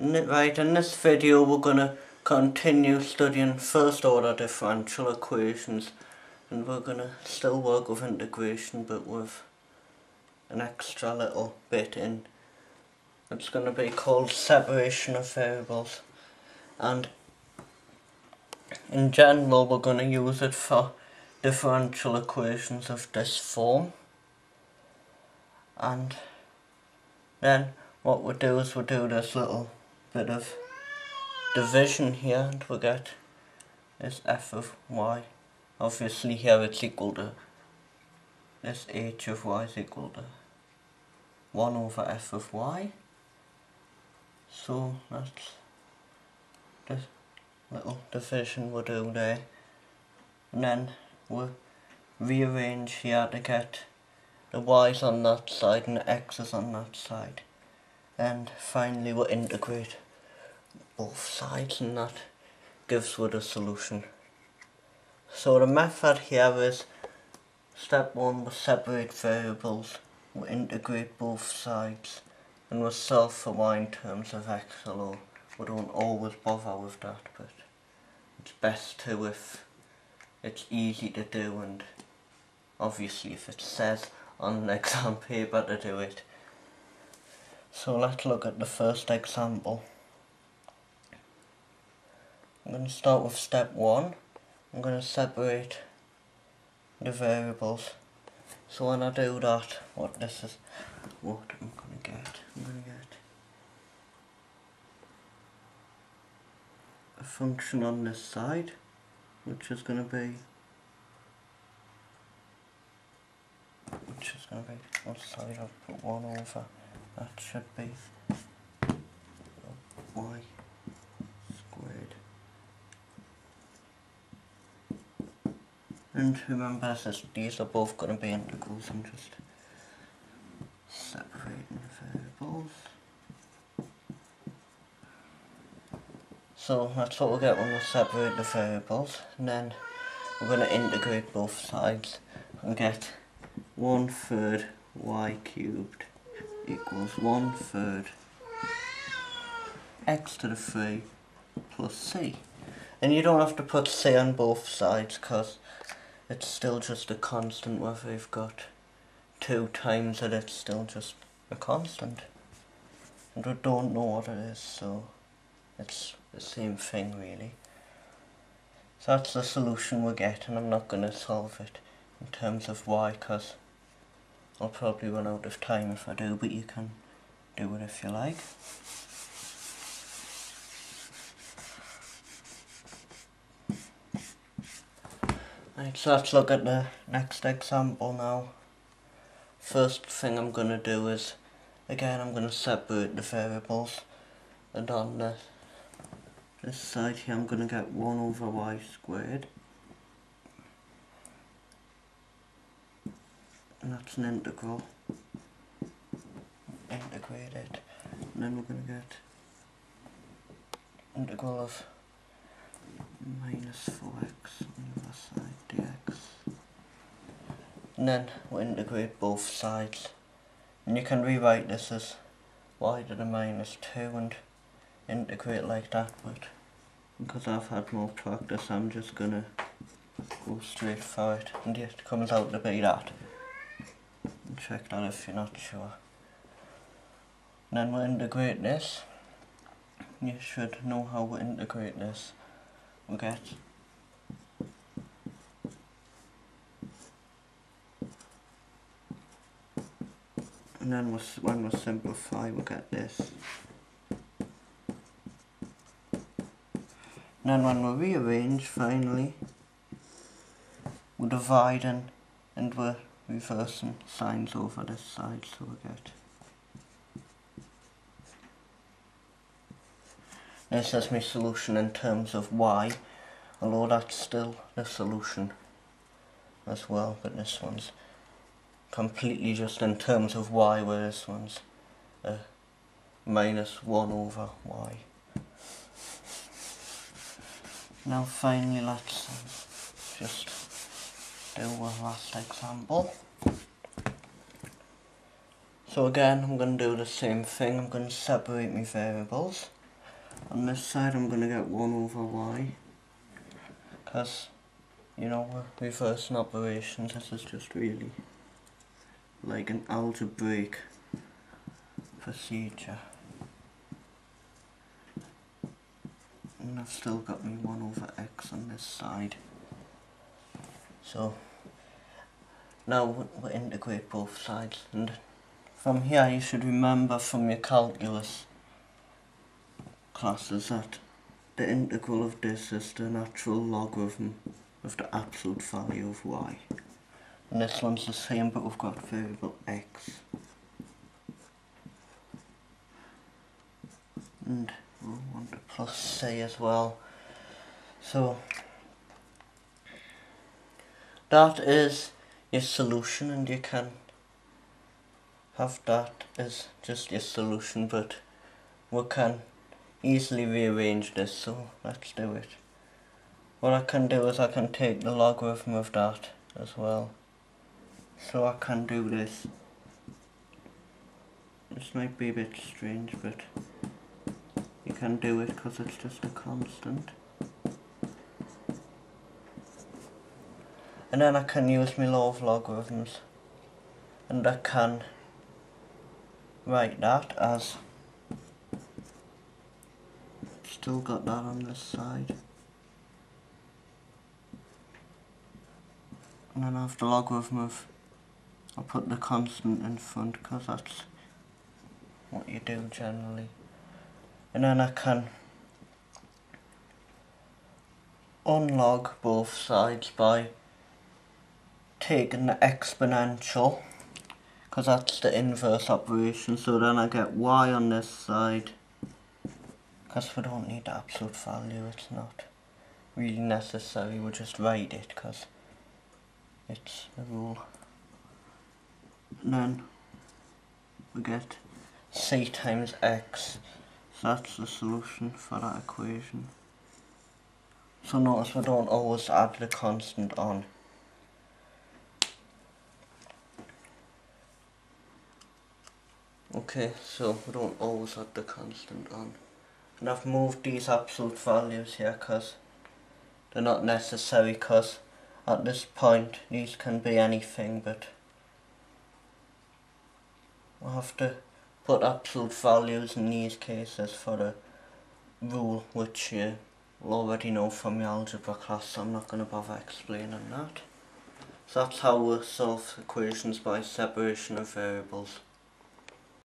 Right, in this video we're going to continue studying first order differential equations, and we're going to still work with integration but with an extra little bit in. It's going to be called separation of variables, and in general we're going to use it for differential equations of this form. And then what we'll do is we'll do this little bit of division here, and we get this f of y. Obviously here it's equal to this, h of y is equal to 1 over f of y. So that's this little division we'll do there, and then we'll rearrange here to get the y's on that side and the x's on that side, and finally we'll integrate both sides, and that gives us the solution. So the method here is, step one, we'll separate variables, we'll integrate both sides, and we'll solve for y in terms of x, although we don't always bother with that, but it's best to if it's easy to do, and obviously if it says on an exam paper to do it. So let's look at the first example. I'm going to start with step one. I'm going to separate the variables. So when I do that, what I'm going to get. I'm going to get a function on this side, which is going to be oh, sorry, I've put 1 over. That should be y squared. And remember, these are both going to be integrals. I'm just separating the variables. So that's what we'll get when we separate the variables. And then we're going to integrate both sides and get 1/3 y cubed equals 1/3 x to the 3 plus c. And you don't have to put c on both sides, because it's still just a constant. Whether you've got 2 times it, it's still just a constant, and we don't know what it is, so it's the same thing really. So that's the solution we get, and I'm not going to solve it in terms of y, because I'll probably run out of time if I do, but you can do it if you like. Right, so let's look at the next example now. First thing I'm going to do is, again, I'm going to separate the variables, and on this side here I'm going to get 1 over y squared. And that's an integral. Integrate it. And then we're going to get integral of minus 4x on the other side dx. And then we'll integrate both sides. And you can rewrite this as y to the minus 2 and integrate like that, but because I've had more practice, I'm just going to go straight for it. And it comes out to be that. Check that if you're not sure. And then we'll integrate this. You should know how we integrate this. We get and then when we simplify, we get this. And then when we rearrange, finally, we divide and we're reversing signs over this side, so we get this is my solution in terms of y, although that's still the solution as well, but this one's completely just in terms of y, where this one's minus 1 over y. Now finally let's just do our last example. So again, I'm going to do the same thing. I'm going to separate my variables. On this side I'm going to get 1 over y, because, you know what, reversing operations, this is just really like an algebraic procedure. And I've still got me 1 over x on this side. So now we'll integrate both sides, and from here you should remember from your calculus classes that the integral of this is the natural logarithm of the absolute value of y. And this one's the same, but we've got variable x. And we'll want the plus c as well. So that is your solution, and you can have that as just your solution, but we can easily rearrange this, so let's do it. What I can do is I can take the logarithm of that as well, so I can do this. This might be a bit strange, but you can do it because it's just a constant. And then I can use my law of logarithms, and I can write that as, still got that on this side, and then I have the logarithm of, I'll put the constant in front because that's what you do generally, and then I can unlog both sides by taking the exponential, because that's the inverse operation. So then I get y on this side, because we don't need the absolute value, it's not really necessary, we'll just write it because it's the rule. And then we get c times x, so that's the solution for that equation. So notice we don't always add the constant on. Okay, so we don't always add the constant on. And I've moved these absolute values here because they're not necessary, because at this point these can be anything, but we'll have to put absolute values in these cases for the rule, which you already know from your algebra class, so I'm not going to bother explaining that. So that's how we solve equations by separation of variables.